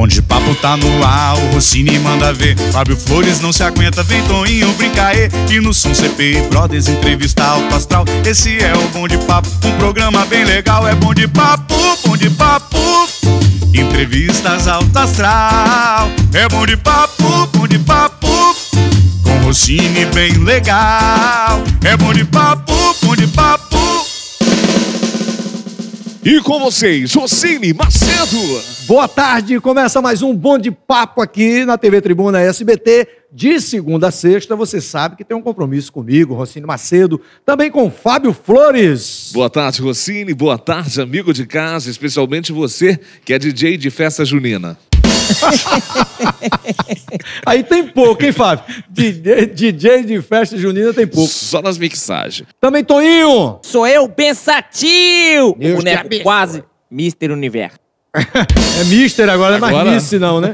Bonde de papo tá no ar, o Rossini manda ver. Fábio Flores não se aguenta, vem Toninho brincar e no som CP Brothers entrevista alto astral. Esse é o Bonde de Papo, um programa bem legal. É Bonde de Papo, Bonde de Papo, entrevistas alto astral. É Bonde de Papo, Bonde de Papo, com Rossini bem legal. É Bonde de Papo, Bonde de Papo. E com vocês, Rossini Macedo. Boa tarde, começa mais um Bonde Papo aqui na TV Tribuna SBT. De segunda a sexta, você sabe que tem um compromisso comigo, Rossini Macedo, também com Fábio Flores. Boa tarde, Rossini. Boa tarde, amigo de casa, especialmente você, que é DJ de festa junina. Aí tem pouco, hein, Fábio? DJ de festa junina tem pouco. Só nas mixagens. Também, Toninho. Sou eu, Pensatio. O boneco quase Mister Universo. É Mister agora, não é mais Miss, não, né?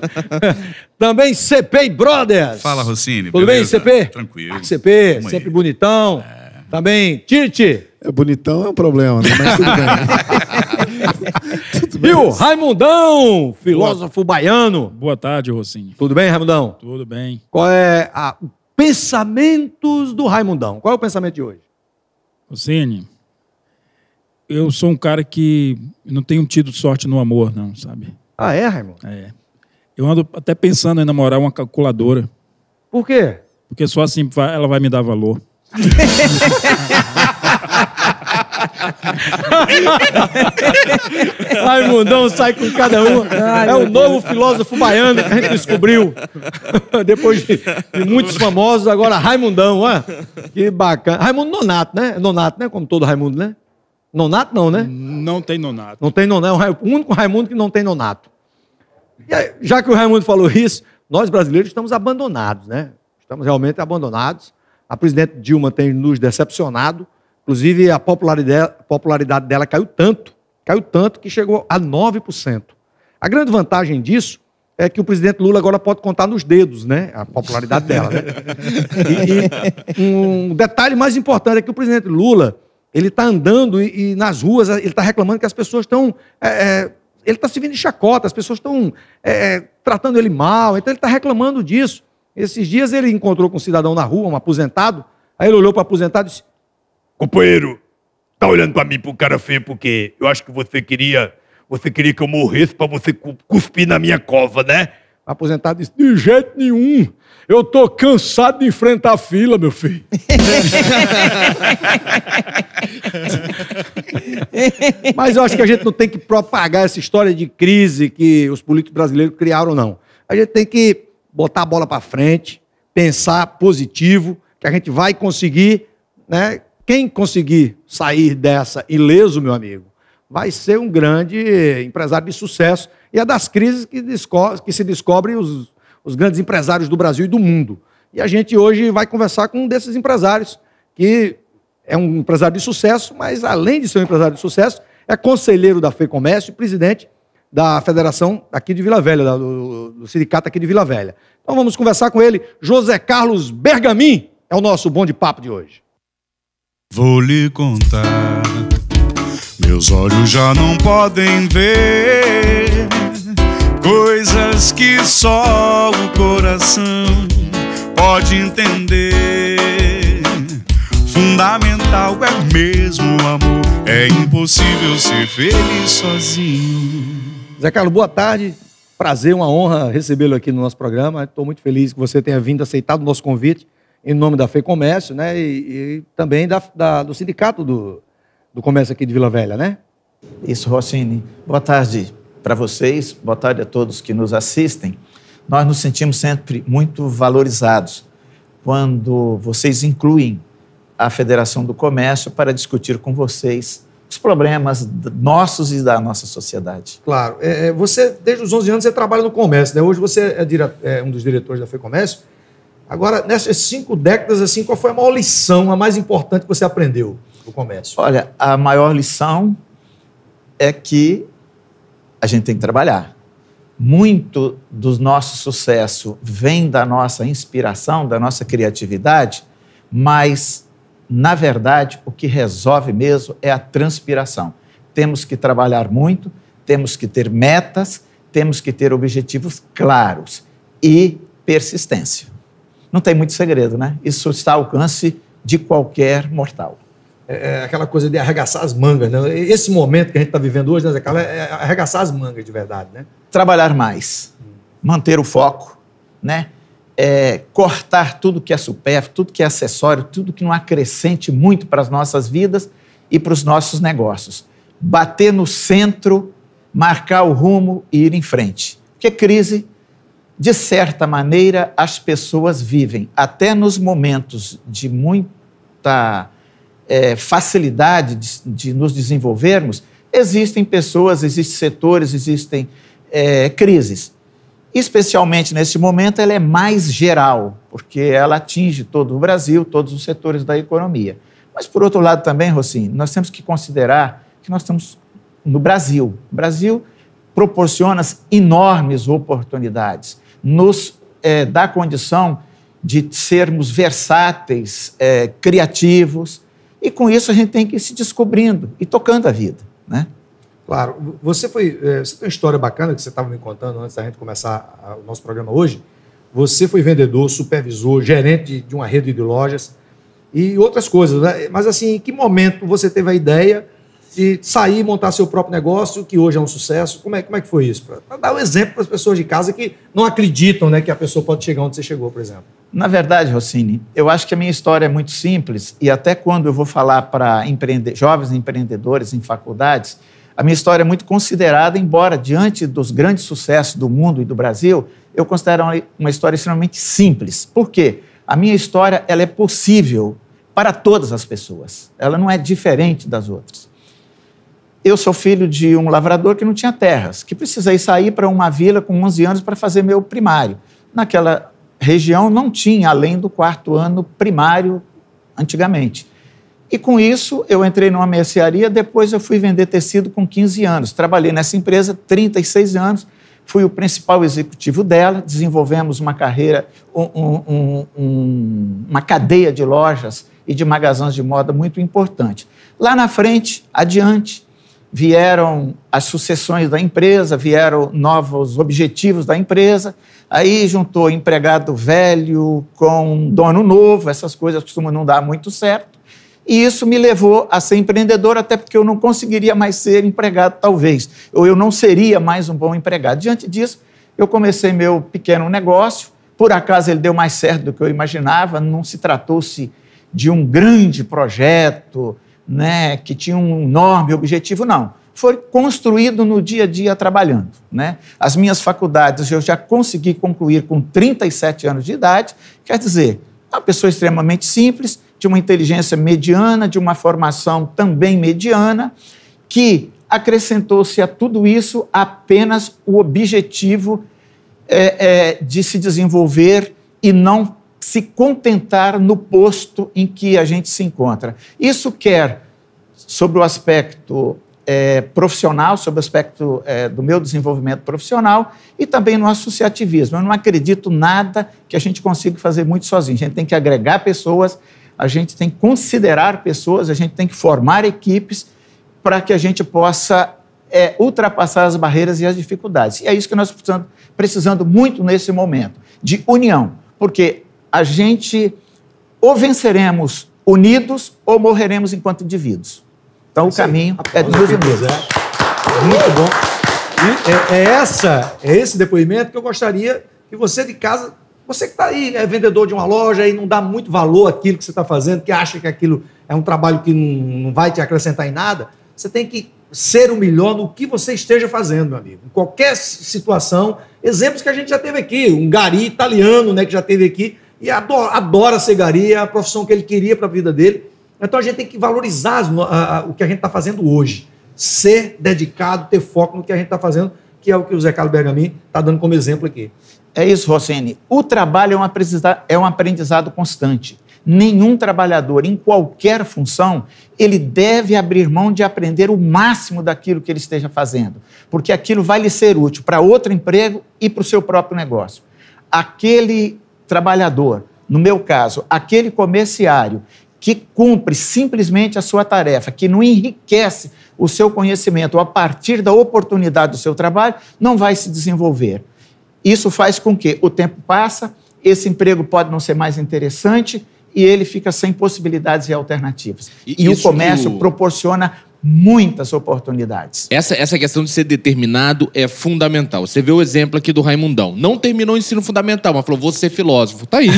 Também, CP Brothers. Fala, Rossini. Tudo beleza? Bem, CP? Tranquilo. Ah, CP, como sempre é? Bonitão. É. Também, Tite. É, bonitão é um problema, né? Mas tudo bem. Tudo bem. E o Raimundão, filósofo baiano. Boa tarde, Rossini. Tudo bem, Raimundão? Tudo bem. Qual é o pensamentos do Raimundão? Qual é o pensamento de hoje? Rossini, eu sou um cara que não tenho tido sorte no amor, não, sabe? Ah, é, Raimundo? É. Eu ando até pensando em namorar uma calculadora. Por quê? Porque só assim ela vai me dar valor. Raimundão sai com cada um. Ai, é o novo filósofo baiano que a gente descobriu depois de muitos famosos. Agora Raimundão, ó, que bacana. Raimundo Nonato, né? Nonato, né? Como todo Raimundo, né? Nonato não, né? Não tem Nonato. Não tem Nonato. É o único Raimundo que não tem Nonato. E aí, já que o Raimundo falou isso, nós brasileiros estamos abandonados, né? Estamos realmente abandonados. A presidente Dilma tem nos decepcionado. Inclusive, a popularidade dela caiu tanto que chegou a 9%. A grande vantagem disso é que o presidente Lula agora pode contar nos dedos, né? A popularidade dela, né? E um detalhe mais importante é que o presidente Lula, ele está andando e nas ruas, ele está reclamando que as pessoas estão... ele está se vindo de chacota, as pessoas estão tratando ele mal, então ele está reclamando disso. Esses dias ele encontrou com um cidadão na rua, um aposentado, aí ele olhou para o aposentado e disse: companheiro, tá olhando para mim, para um cara feio, porque eu acho que você queria que eu morresse para você cuspir na minha cova, né? O aposentado disse: de jeito nenhum, eu tô cansado de enfrentar a fila, meu filho. Mas eu acho que a gente não tem que propagar essa história de crise que os políticos brasileiros criaram, não. A gente tem que botar a bola para frente, pensar positivo, que a gente vai conseguir, né? Quem conseguir sair dessa ileso, meu amigo, vai ser um grande empresário de sucesso. E é das crises que se descobrem os grandes empresários do Brasil e do mundo. E a gente hoje vai conversar com um desses empresários, que é um empresário de sucesso, mas além de ser um empresário de sucesso, é conselheiro da Fecomércio e presidente da Federação aqui de Vila Velha, do sindicato aqui de Vila Velha. Então vamos conversar com ele. José Carlos Bergamin é o nosso Bonde Papo de hoje. Vou lhe contar, meus olhos já não podem ver coisas que só o coração pode entender. Fundamental é mesmo o amor, é impossível ser feliz sozinho. Zé Carlos, boa tarde. Prazer, uma honra recebê-lo aqui no nosso programa. Estou muito feliz que você tenha vindo, aceitado o nosso convite em nome da Fecomércio, né? E também do sindicato do comércio aqui de Vila Velha, né? Isso, Rossini. Boa tarde para vocês, boa tarde a todos que nos assistem. Nós nos sentimos sempre muito valorizados quando vocês incluem a Federação do Comércio para discutir com vocês os problemas nossos e da nossa sociedade. Claro. Você, desde os 11 anos, você trabalha no comércio, né? Hoje você é um dos diretores da Fecomércio. Agora, nessas 5 décadas, assim, qual foi a maior lição, a mais importante que você aprendeu do comércio? Olha, a maior lição é que a gente tem que trabalhar. Muito do nosso sucesso vem da nossa inspiração, da nossa criatividade, mas, na verdade, o que resolve mesmo é a transpiração. Temos que trabalhar muito, temos que ter metas, temos que ter objetivos claros e persistência. Não tem muito segredo, né? Isso está ao alcance de qualquer mortal. É aquela coisa de arregaçar as mangas, né? Esse momento que a gente está vivendo hoje, né, Zé Carlos, é arregaçar as mangas de verdade, né? Trabalhar mais, manter o foco, né? Cortar tudo que é supérfluo, tudo que é acessório, tudo que não acrescente muito para as nossas vidas e para os nossos negócios. Bater no centro, marcar o rumo e ir em frente. Porque crise, de certa maneira, as pessoas vivem. Até nos momentos de muita facilidade de nos desenvolvermos, existem pessoas, existem setores, existem crises. Especialmente neste momento, ela é mais geral, porque ela atinge todo o Brasil, todos os setores da economia. Mas, por outro lado também, Rossini, nós temos que considerar que nós estamos no Brasil. O Brasil proporciona enormes oportunidades, nos dá condição de sermos versáteis, criativos, e com isso a gente tem que ir se descobrindo e tocando a vida, né? Claro. Você tem uma história bacana que você estava me contando antes da gente começar o nosso programa hoje. Você foi vendedor, supervisor, gerente de uma rede de lojas e outras coisas, né? Mas assim, em que momento você teve a ideia de sair e montar seu próprio negócio, que hoje é um sucesso? Como é que foi isso? Para dar um exemplo para as pessoas de casa que não acreditam, né, que a pessoa pode chegar onde você chegou, por exemplo. Na verdade, Rossini, eu acho que a minha história é muito simples e até quando eu vou falar para jovens empreendedores em faculdades, a minha história é muito considerada, embora diante dos grandes sucessos do mundo e do Brasil, eu considero uma história extremamente simples. Por quê? A minha história ela é possível para todas as pessoas. Ela não é diferente das outras. Eu sou filho de um lavrador que não tinha terras, que precisei sair para uma vila com 11 anos para fazer meu primário. Naquela região não tinha além do 4º ano primário antigamente. E com isso, eu entrei numa mercearia, depois eu fui vender tecido com 15 anos. Trabalhei nessa empresa 36 anos, fui o principal executivo dela, desenvolvemos uma carreira, uma cadeia de lojas e de magazins de moda muito importante. Lá na frente, adiante, vieram as sucessões da empresa, vieram novos objetivos da empresa, aí juntou empregado velho com dono novo, essas coisas costumam não dar muito certo. E isso me levou a ser empreendedor, até porque eu não conseguiria mais ser empregado, talvez. Ou eu não seria mais um bom empregado. Diante disso, eu comecei meu pequeno negócio. Por acaso, ele deu mais certo do que eu imaginava. Não se tratou-se de um grande projeto, né, que tinha um enorme objetivo, não. Foi construído no dia a dia trabalhando, né? As minhas faculdades eu já consegui concluir com 37 anos de idade. Quer dizer, uma pessoa extremamente simples, de uma inteligência mediana, de uma formação também mediana, que acrescentou-se a tudo isso apenas o objetivo de se desenvolver e não se contentar no posto em que a gente se encontra. Isso quer, sobre o aspecto profissional, sobre o aspecto do meu desenvolvimento profissional e também no associativismo. Eu não acredito nada que a gente consiga fazer muito sozinho. A gente tem que agregar pessoas, a gente tem que considerar pessoas, a gente tem que formar equipes para que a gente possa ultrapassar as barreiras e as dificuldades. E é isso que nós estamos precisando muito nesse momento, de união, porque a gente ou venceremos unidos ou morreremos enquanto indivíduos. Então, o caminho é dos unidos. Muito bom. E é esse depoimento que eu gostaria que você de casa... Você que está aí, é vendedor de uma loja e não dá muito valor àquilo que você está fazendo, que acha que aquilo é um trabalho que não vai te acrescentar em nada, você tem que ser o melhor no que você esteja fazendo, meu amigo. Em qualquer situação, exemplos que a gente já teve aqui, um gari italiano, né, que já teve aqui e adora ser gari, é a profissão que ele queria para a vida dele. Então a gente tem que valorizar o que a gente está fazendo hoje, ser dedicado, ter foco no que a gente está fazendo, que é o que o José Carlos Bergamin está dando como exemplo aqui. É isso, Rossini. O trabalho é um aprendizado constante. Nenhum trabalhador, em qualquer função, ele deve abrir mão de aprender o máximo daquilo que ele esteja fazendo, porque aquilo vai lhe ser útil para outro emprego e para o seu próprio negócio. Aquele trabalhador, no meu caso, aquele comerciário que cumpre simplesmente a sua tarefa, que não enriquece o seu conhecimento a partir da oportunidade do seu trabalho, não vai se desenvolver. Isso faz com que o tempo passa, esse emprego pode não ser mais interessante e ele fica sem possibilidades e alternativas. E o comércio proporciona muitas oportunidades. Essa questão de ser determinado é fundamental. Você vê o exemplo aqui do Raimundão. Não terminou o ensino fundamental, mas falou, vou ser filósofo. Tá aí.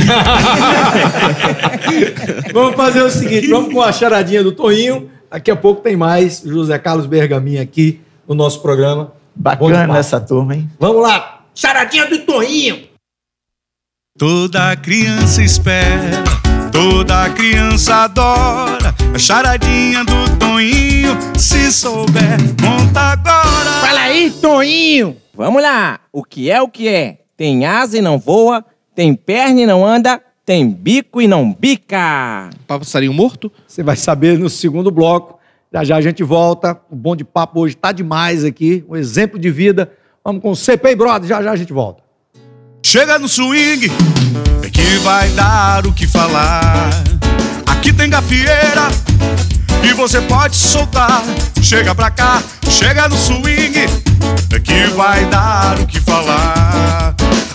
Vamos fazer o seguinte, vamos com a charadinha do Toninho. Daqui a pouco tem mais José Carlos Bergamin aqui no nosso programa. Bacana essa turma, hein? Vamos lá. Charadinha do Toninho. Toda criança espera, toda criança adora a charadinha do Toninho. Se souber, conta agora. Fala aí, Toninho. Vamos lá. O que é o que é? Tem asa e não voa, tem perna e não anda, tem bico e não bica. Passarinho morto? Você vai saber no segundo bloco. Já já a gente volta. O Bom de Papo hoje tá demais aqui. Um exemplo de vida. Vamos com o CP Brothers. Já já a gente volta. Chega no swing, é que vai dar o que falar. Aqui tem gafieira e você pode soltar. Chega pra cá, chega no swing, é que vai dar o que falar.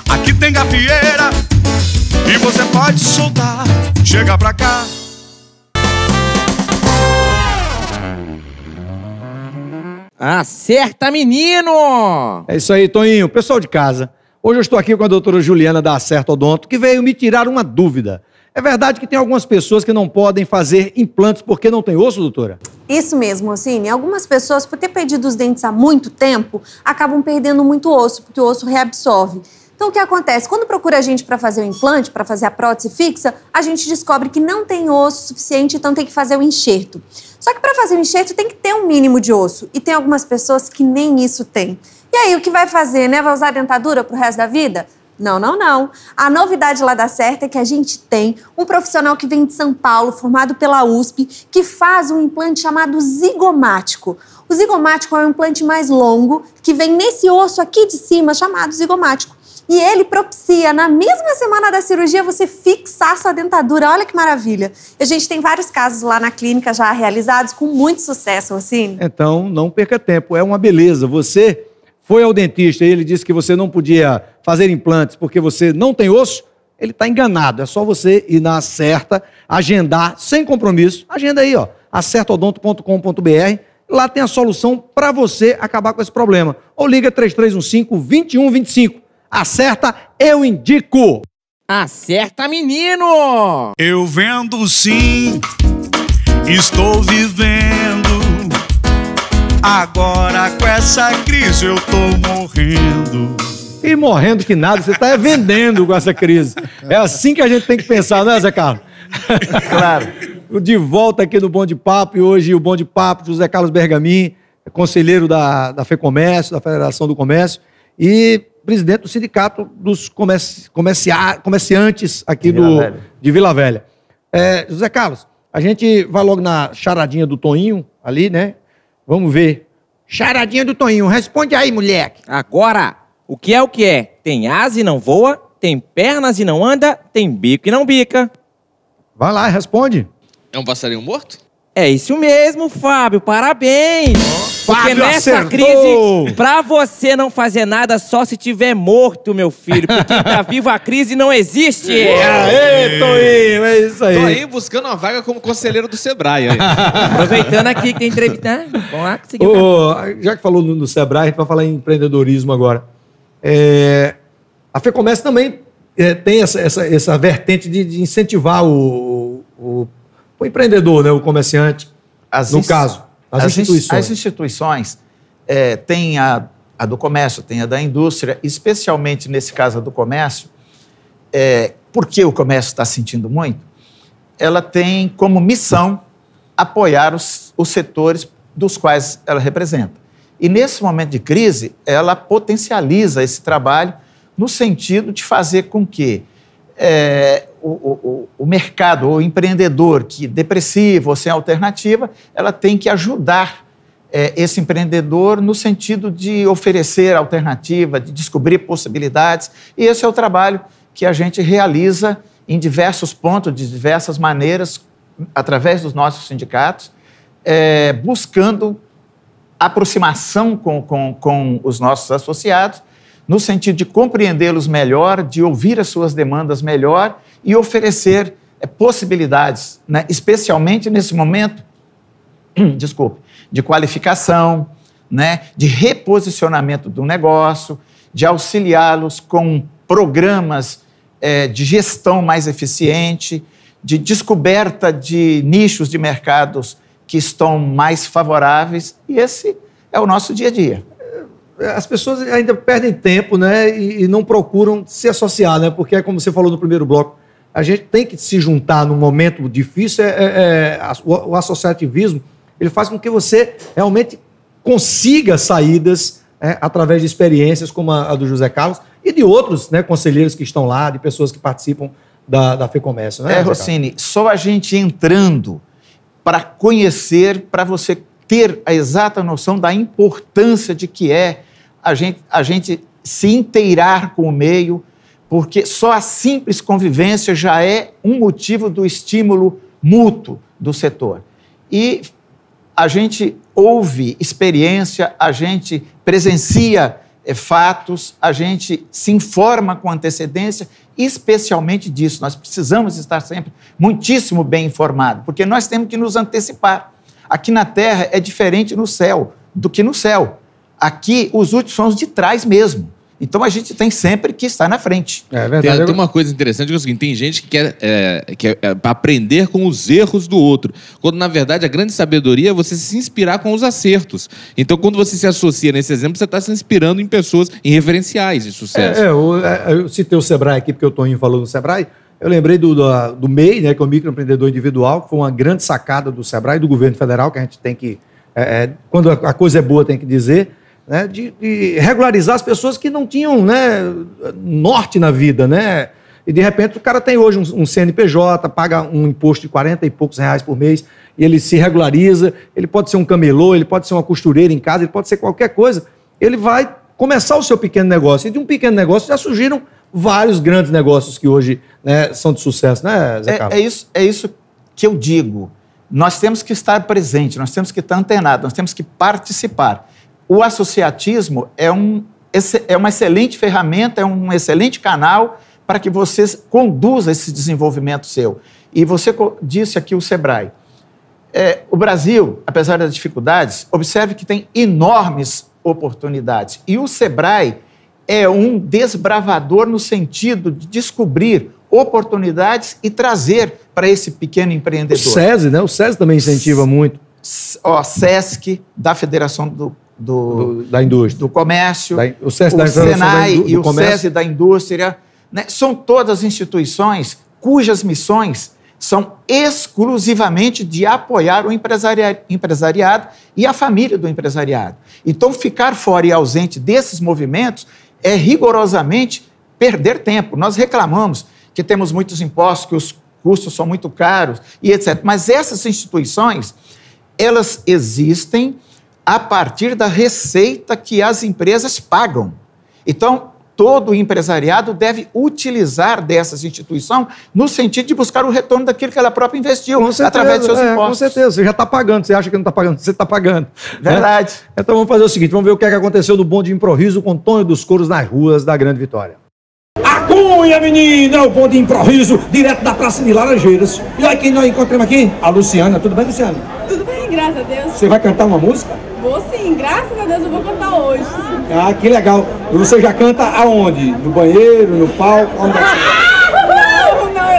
Aqui tem gafieira e você pode soltar. Chega pra cá. Acerta, menino! É isso aí, Toninho. Pessoal de casa, hoje eu estou aqui com a doutora Juliana da Acerta Odonto, que veio me tirar uma dúvida. É verdade que tem algumas pessoas que não podem fazer implantes porque não tem osso, doutora? Isso mesmo, Rossini. Algumas pessoas, por ter perdido os dentes há muito tempo, acabam perdendo muito osso, porque o osso reabsorve. Então, o que acontece? Quando procura a gente para fazer o implante, para fazer a prótese fixa, a gente descobre que não tem osso suficiente, então tem que fazer o enxerto. Só que para fazer o enxerto tem que ter um mínimo de osso. E tem algumas pessoas que nem isso têm. E aí, o que vai fazer, né? Vai usar a dentadura pro resto da vida? Não, não, não. A novidade lá da Acerta é que a gente tem um profissional que vem de São Paulo, formado pela USP, que faz um implante chamado zigomático. O zigomático é um implante mais longo, que vem nesse osso aqui de cima, chamado zigomático. E ele propicia, na mesma semana da cirurgia, você fixar sua dentadura. Olha que maravilha. A gente tem vários casos lá na clínica já realizados com muito sucesso, assim. Então, não perca tempo. É uma beleza. Você foi ao dentista e ele disse que você não podia fazer implantes porque você não tem osso, ele está enganado. É só você ir na Acerta, agendar sem compromisso. Agenda aí, ó, acertodonto.com.br. Lá tem a solução para você acabar com esse problema. Ou liga 3315-2125. Acerta, eu indico. Acerta, menino! Eu vendo sim, estou vivendo. Agora com essa crise eu tô morrendo. E morrendo que nada, você está vendendo com essa crise. É assim que a gente tem que pensar, né, Zé Carlos? Claro. De volta aqui no Bom de Papo, e hoje o Bom de Papo, José Carlos Bergamin, conselheiro da Fecomércio, da Federação do Comércio, e presidente do Sindicato dos Comerciantes aqui de Vila Velha. José Carlos, a gente vai logo na charadinha do Toninho, ali, né? Vamos ver. Charadinha do Toninho. Responde aí, moleque. Agora, o que é o que é? Tem asa e não voa, tem pernas e não anda, tem bico e não bica. Vai lá, responde. É um passarinho morto? É isso mesmo, Fábio. Parabéns. Oh, porque Fábio nessa crise, pra você não fazer nada só se tiver morto, meu filho. Porque quem tá vivo, a crise não existe. Aê, Toninho, é isso aí. Tô aí buscando uma vaga como conselheiro do Sebrae. Aí. Aproveitando aqui que tem entrevista. Vamos lá conseguir. Já que falou no Sebrae, a gente vai falar em empreendedorismo agora. A Fecomércio também tem essa vertente de incentivar o empreendedor, né? O comerciante, as instituições. As instituições têm a do comércio, tem a da indústria, especialmente nesse caso a do comércio, porque o comércio está sentindo muito, ela tem como missão apoiar os setores dos quais ela representa. E nesse momento de crise, ela potencializa esse trabalho no sentido de fazer com que o mercado, o empreendedor que depressivo ou sem alternativa, ela tem que ajudar esse empreendedor no sentido de oferecer alternativa, de descobrir possibilidades. E esse é o trabalho que a gente realiza em diversos pontos, de diversas maneiras, através dos nossos sindicatos, buscando aproximação com os nossos associados, no sentido de compreendê-los melhor, de ouvir as suas demandas melhor e oferecer possibilidades, né? Especialmente nesse momento, desculpe, de qualificação, né? De reposicionamento do negócio, de auxiliá-los com programas de gestão mais eficiente, de descoberta de nichos de mercados que estão mais favoráveis, e esse é o nosso dia a dia. As pessoas ainda perdem tempo, né, e não procuram se associar, né, porque, como você falou no primeiro bloco, a gente tem que se juntar num momento difícil. O associativismo, ele faz com que você realmente consiga saídas através de experiências como a do José Carlos e de outros, né, conselheiros que estão lá, de pessoas que participam da Fecomércio, né? Rossini, só a gente entrando para conhecer, para você ter a exata noção da importância de que é a gente se inteirar com o meio, porque só a simples convivência já é um motivo do estímulo mútuo do setor. E a gente ouve experiência, a gente presencia fatos, a gente se informa com antecedência, especialmente disso. Nós precisamos estar sempre muitíssimo bem informados, porque nós temos que nos antecipar. Aqui na Terra é diferente no céu do que no céu. Aqui os últimos são os de trás mesmo. Então a gente tem sempre que estar na frente. É verdade. Tem uma coisa interessante que é o seguinte: tem gente que quer aprender com os erros do outro, quando na verdade a grande sabedoria é você se inspirar com os acertos. Então quando você se associa nesse exemplo, você está se inspirando em pessoas, em referenciais de sucesso. Eu citei o Sebrae aqui porque o Toninho falou no Sebrae. Eu lembrei do MEI, né, que é o microempreendedor individual, que foi uma grande sacada do Sebrae, do governo federal, que a gente tem que, quando a coisa é boa, tem que dizer, né, de regularizar as pessoas que não tinham, né, norte na vida, né? E, de repente, o cara tem hoje um CNPJ, paga um imposto de 40 e poucos reais por mês, e ele se regulariza, ele pode ser um camelô, ele pode ser uma costureira em casa, ele pode ser qualquer coisa. Ele vai começar o seu pequeno negócio. E de um pequeno negócio já surgiram vários grandes negócios que hoje, né, são de sucesso, né, Zé Carlos? É isso que eu digo. Nós temos que estar presente, nós temos que estar antenados, nós temos que participar. O associatismo é uma excelente ferramenta, é um excelente canal para que você conduza esse desenvolvimento seu. E você disse aqui o Sebrae. O Brasil, apesar das dificuldades, observe que tem enormes oportunidades. E o Sebrae é um desbravador no sentido de descobrir oportunidades e trazer para esse pequeno empreendedor. O SESI, né? O SESI também incentiva muito. O SESC, da Federação da Indústria, do Comércio, o SENAI e o SESI da Indústria, né? São todas instituições cujas missões são exclusivamente de apoiar o empresariado e a família do empresariado. Então, ficar fora e ausente desses movimentos é rigorosamente perder tempo. Nós reclamamos que temos muitos impostos, que os custos são muito caros e etc. Mas essas instituições, elas existem a partir da receita que as empresas pagam. Então, todo empresariado deve utilizar dessas instituições no sentido de buscar o retorno daquilo que ela própria investiu, certeza, através dos seus impostos. Com certeza, você já está pagando, você acha que não está pagando, você está pagando. Verdade. Né? Então vamos fazer o seguinte, vamos ver o que aconteceu do bonde de improviso com Tonho dos Couros nas ruas da Grande Vitória. A cunha, menina, o bonde de improviso direto da Praça de Laranjeiras. E aí quem nós encontramos aqui? A Luciana. Tudo bem, Luciana? Tudo bem, graças a Deus. Você vai cantar uma música? Vou sim, graças a Deus eu vou cantar hoje. Ah, que legal. Você já canta aonde? No banheiro, no palco? Onde é que você... Não,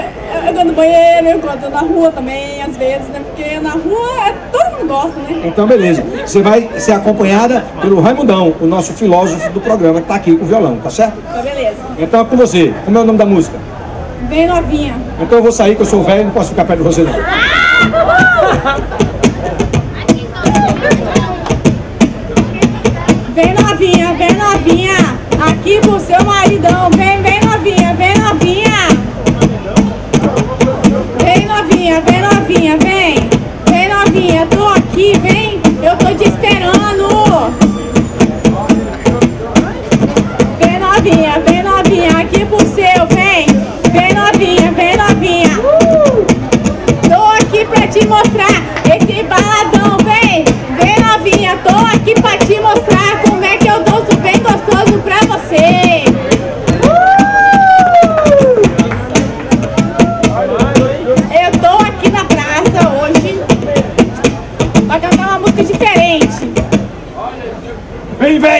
eu canto no banheiro, eu canto na rua também, às vezes, né? Porque na rua todo mundo gosta, né? Então, beleza. Você vai ser acompanhada pelo Raimundão, o nosso filósofo do programa, que tá aqui com o violão, tá certo? Tá, beleza. Então é com você. Como é o nome da música? Bem novinha. Então eu vou sair, que eu sou velho e não posso ficar perto de você, não. Vem novinha, aqui pro seu maridão. Vem, vem novinha, vem novinha. Vem novinha, vem novinha, vem. Vem novinha, tô aqui, vem. Eu tô te esperando. Vem novinha, aqui pro seu, vem. Vem novinha, vem novinha. Tô aqui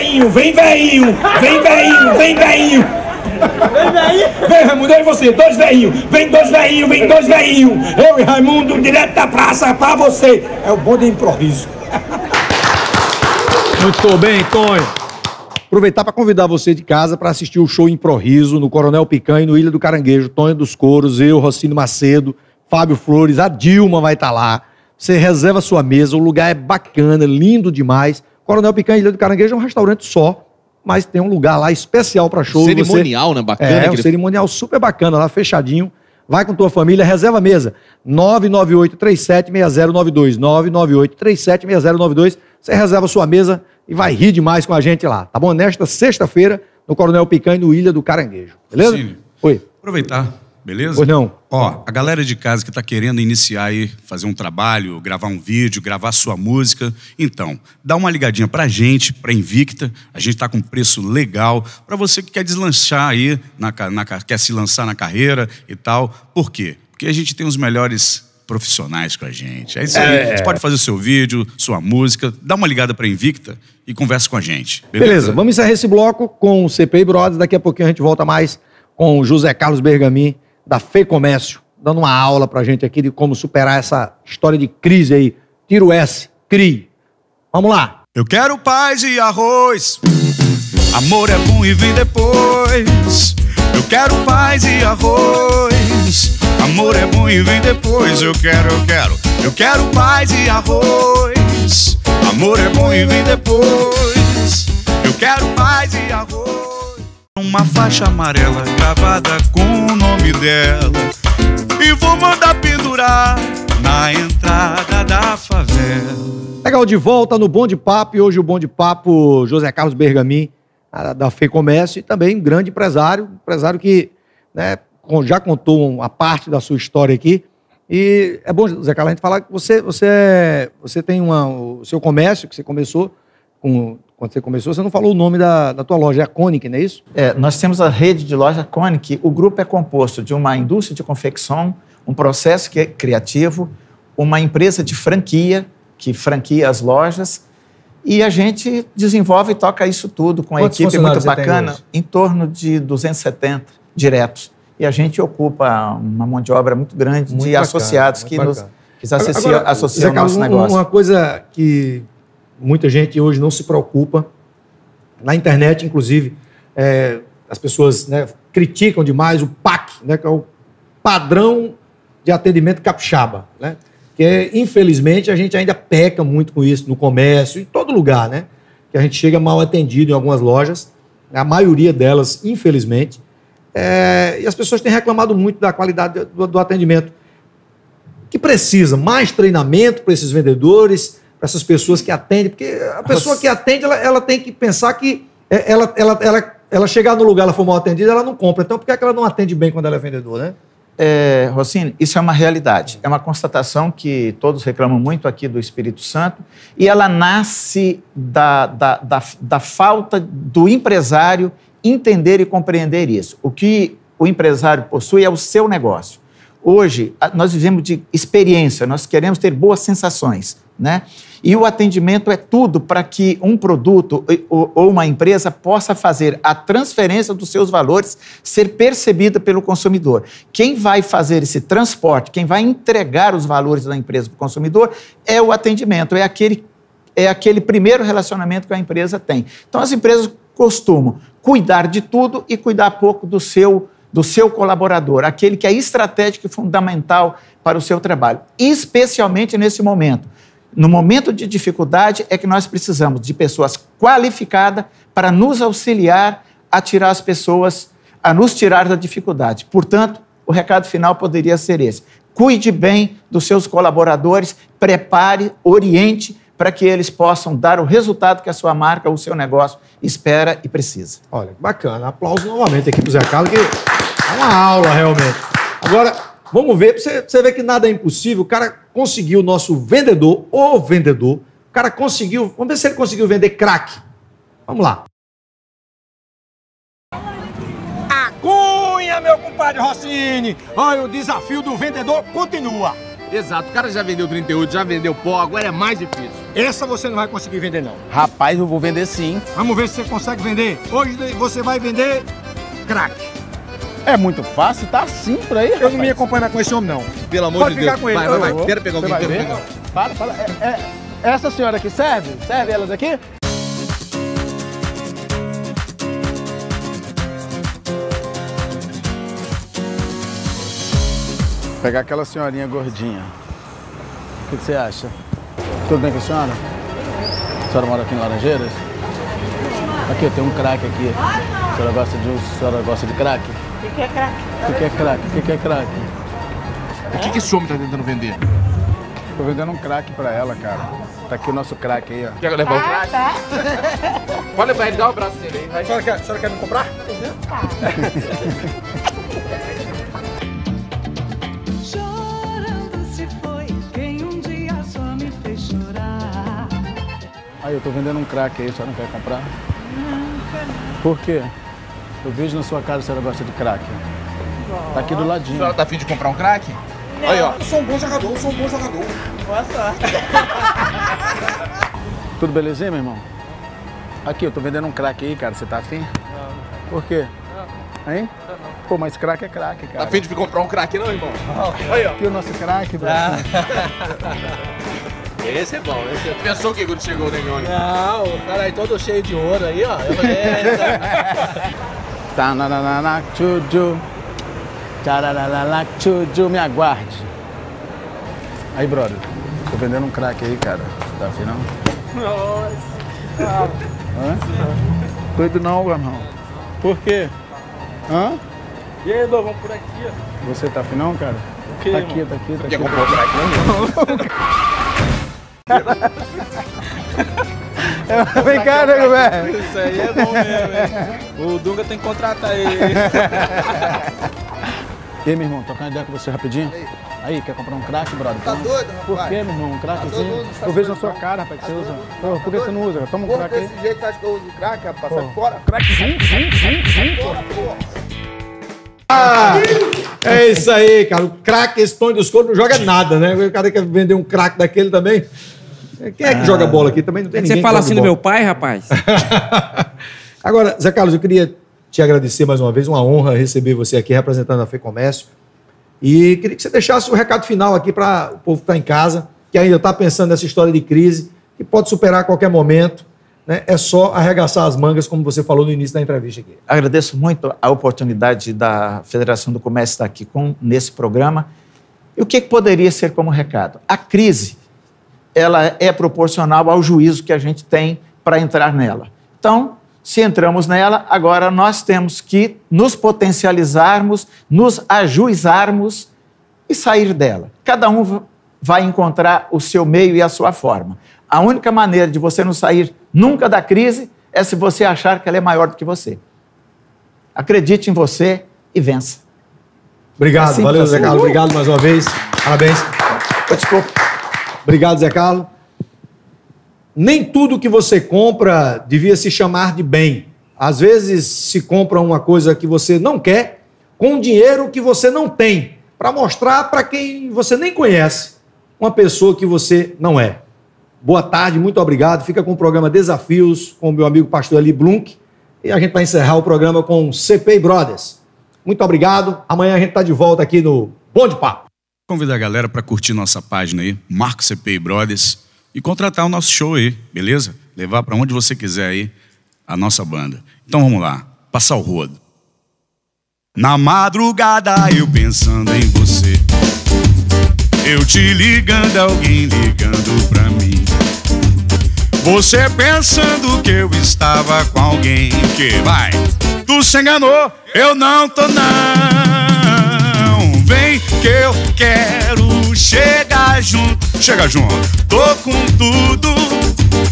veinho, vem veinho, vem veinho, vem veinho. Vem veinho? Vem, Raimundo, eu e você, dois veinhos. Vem dois veinhos, vem dois veinhos. Eu e Raimundo, direto da praça pra você. É o bom de improviso. Muito bem, Tonho. Aproveitar para convidar você de casa para assistir o show Improviso no Coronel Picanha e no Ilha do Caranguejo. Tonho dos Couros, eu, Rossini Macedo, Fábio Flores, a Dilma vai estar lá. Você reserva sua mesa, o lugar é bacana, lindo demais. Coronel Picanha, Ilha do Caranguejo é um restaurante só, mas tem um lugar lá especial para show. Cerimonial, você... né? Bacana. É, aquele... um cerimonial super bacana lá, fechadinho. Vai com tua família, reserva a mesa. 998376092. 998376092. Você reserva a sua mesa e vai rir demais com a gente lá, tá bom? Nesta sexta-feira, no Coronel Picanha, no Ilha do Caranguejo. Beleza? Sim. Oi. Aproveitar. Beleza? Pois não. Ó, a galera de casa que tá querendo iniciar aí, fazer um trabalho, gravar um vídeo, gravar sua música, então, dá uma ligadinha pra gente, pra Invicta, a gente tá com um preço legal, pra você que quer deslanchar aí, quer se lançar na carreira e tal. Por quê? Porque a gente tem os melhores profissionais com a gente. É isso aí. É. Você pode fazer o seu vídeo, sua música, dá uma ligada pra Invicta e conversa com a gente. Beleza? Beleza, vamos encerrar esse bloco com o CP Brothers, daqui a pouquinho a gente volta mais com o José Carlos Bergamin, da Fecomércio, dando uma aula pra gente aqui de como superar essa história de crise aí. Tira o S, crie. Vamos lá. Eu quero paz e arroz, amor é bom e vem depois. Eu quero paz e arroz, amor é bom e vem depois. Eu quero paz e arroz, amor é bom e vem depois. Eu quero paz e arroz. Uma faixa amarela gravada com o nome dela e vou mandar pendurar na entrada da favela. Legal, de volta no Bom de Papo. E hoje o Bom de Papo, José Carlos Bergamin, da Fecomércio, e também um grande empresário, que, né, já contou uma parte da sua história aqui. E é bom, José Carlos, a gente falar que você tem o seu comércio, que você começou com... Quando você começou, você não falou o nome da tua loja, é a Konik, não é isso? É, nós temos a rede de loja Konik. O grupo é composto de uma indústria de confecção, um processo que é criativo, uma empresa de franquia, que franquia as lojas, e a gente desenvolve e toca isso tudo com a equipe muito bacana, em torno de 270 diretos. E a gente ocupa uma mão de obra muito grande de associados que nos associam ao nosso negócio. Uma coisa que... muita gente hoje não se preocupa. Na internet, inclusive, as pessoas, né, criticam demais o PAC, né, que é o padrão de atendimento capixaba, né? Que, infelizmente, a gente ainda peca muito com isso no comércio, em todo lugar, né? Que a gente chega mal atendido em algumas lojas, a maioria delas, infelizmente. E as pessoas têm reclamado muito da qualidade do atendimento. Que precisa mais treinamento para esses vendedores... essas pessoas que atendem, porque a pessoa que atende, ela tem que pensar que ela chegar no lugar, ela for mal atendida, ela não compra. Então, por que é que ela não atende bem quando ela é vendedora, né? Rossini, isso é uma realidade. É uma constatação que todos reclamam muito aqui do Espírito Santo e ela nasce da falta do empresário entender e compreender isso. O que o empresário possui é o seu negócio. Hoje, nós vivemos de experiência, nós queremos ter boas sensações, né? E o atendimento é tudo para que um produto ou uma empresa possa fazer a transferência dos seus valores ser percebida pelo consumidor. Quem vai fazer esse transporte, quem vai entregar os valores da empresa para o consumidor é o atendimento, é aquele primeiro relacionamento que a empresa tem. Então, as empresas costumam cuidar de tudo e cuidar pouco do seu colaborador, aquele que é estratégico e fundamental para o seu trabalho, especialmente nesse momento. No momento de dificuldade é que nós precisamos de pessoas qualificadas para nos auxiliar a tirar as pessoas, a nos tirar da dificuldade. Portanto, o recado final poderia ser esse. Cuide bem dos seus colaboradores, prepare, oriente para que eles possam dar o resultado que a sua marca ou o seu negócio espera e precisa. Olha, bacana. Aplausos novamente aqui para o Zé Carlos, que é uma aula realmente. Agora... vamos ver, pra você ver que nada é impossível. O cara conseguiu, o nosso vendedor, o cara conseguiu, vamos ver se ele conseguiu vender crack. Vamos lá. A cunha, meu compadre Rossini. Olha, o desafio do vendedor continua. Exato, o cara já vendeu 38, já vendeu pó, agora é mais difícil. Essa você não vai conseguir vender, não. Rapaz, eu vou vender sim. Vamos ver se você consegue vender. Hoje você vai vender crack. É muito fácil, tá assim por aí, rapaz. Eu não me acompanho com esse homem, não. Pelo amor de Deus. Pode ficar com ele. Vai, vai, vai. Quero pegar alguém, quero pegar. Para, para. Essa senhora aqui serve? Serve elas aqui? Pegar aquela senhorinha gordinha. O que você acha? Tudo bem com a senhora? A senhora mora aqui em Laranjeiras? Aqui, tem um crack aqui. A senhora gosta de crack? O que é crack? O que é crack? O que é crack? O que esse homem tá tentando vender? Tô vendendo um crack pra ela, cara. Tá aqui o nosso crack aí, ó. Quer levar o crack? Tá. Pode levar ele, dá o braço dele aí. A senhora quer me comprar? Tá. Aí, eu tô vendendo um crack aí, a senhora não quer comprar? Não quero não. Por quê? Eu vejo na sua casa que a senhora gosta de crack. Tá aqui do ladinho. A senhora tá afim de comprar um crack? Não. Aí, ó. Eu sou um bom jogador, eu sou um bom jogador. Boa sorte. Tudo belezinha, meu irmão? Aqui, eu tô vendendo um crack aí, cara. Você tá afim? Não. Por quê? Não. Hein? Não. Pô, mas crack, cara. Tá afim de comprar um crack não, irmão? Não. Aí, ó. Aqui o nosso crack, velho. Ah. Esse é bom, esse é... Pensou o que quando chegou o Dengue? Não, o cara aí todo cheio de ouro aí, ó. Tananana, tchuju. Tarararara, tchuju, me aguarde. Aí, brother, tô vendendo um crack aí, cara. Tá afim, não? Nossa. Hã? Doido não, irmão. Por quê? Hã? E aí, Dô, vamos por aqui, ó. Você tá afim, não, cara? Okay, tá aqui, tá aqui, tá aqui. Quer comprar o crack, não? Vem cá, nego, velho. Isso aí é bom mesmo, hein? O Dunga tem que contratar ele. E aí, meu irmão, trocando ideia com você rapidinho? Aí, quer comprar um crack, brother? Tá doido, rapaz? Por que, meu irmão? Um crackzinho? Eu vejo na sua cara, rapaz, que você usa. Porra, por que você não usa? Toma um crack aí. Desse jeito, acho que eu uso crack, rapaz. Sai fora. Crack, zum, porra. Ah, é isso aí, cara. O crack, esse Tonho dos Couros não joga nada, né? O cara quer vender um crack daquele também. Quem é que joga bola aqui? Também não tem ninguém. Você fala assim do meu pai, rapaz? Agora, Zé Carlos, eu queria te agradecer mais uma vez. Uma honra receber você aqui representando a Fecomércio. E queria que você deixasse o recado final aqui para o povo que está em casa, que ainda está pensando nessa história de crise, que pode superar a qualquer momento. É só arregaçar as mangas, como você falou no início da entrevista aqui. Agradeço muito a oportunidade da Federação do Comércio estar aqui nesse programa. E o que poderia ser como recado? A crise, ela é proporcional ao juízo que a gente tem para entrar nela. Então, se entramos nela, agora nós temos que nos potencializarmos, nos ajuizarmos e sair dela. Cada um vai encontrar o seu meio e a sua forma. A única maneira de você não sair nunca da crise é se você achar que ela é maior do que você. Acredite em você e vença. Obrigado, assim, valeu, Zé Carlos. Obrigado mais uma vez. Parabéns. Desculpa. Obrigado, Zé Carlos. Nem tudo que você compra devia se chamar de bem. Às vezes se compra uma coisa que você não quer com dinheiro que você não tem, para mostrar para quem você nem conhece uma pessoa que você não é. Boa tarde, muito obrigado. Fica com o programa Desafios, com o meu amigo pastor Eli Blunk. E a gente vai encerrar o programa com CP Brothers. Muito obrigado. Amanhã a gente está de volta aqui no Bom de Papo. Convidar a galera para curtir nossa página aí, Marco CP Brothers, e contratar o nosso show aí, beleza? Levar para onde você quiser aí a nossa banda. Então vamos lá, passar o rodo. Na madrugada eu pensando em você, eu te ligando, alguém ligando pra mim. Você pensando que eu estava com alguém que vai. Tu se enganou, eu não tô não. Vem que eu quero chegar junto. Chega junto, tô com tudo.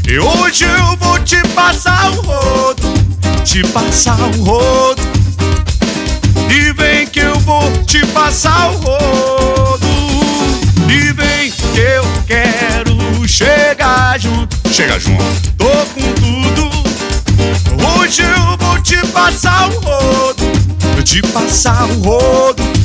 E hoje eu vou te passar o rodo. Te passar o rodo. E vem que eu vou te passar o rodo. E vem que eu quero chegar junto. Chega junto, tô com tudo. Hoje eu vou te passar o rodo. Vou te passar o rodo.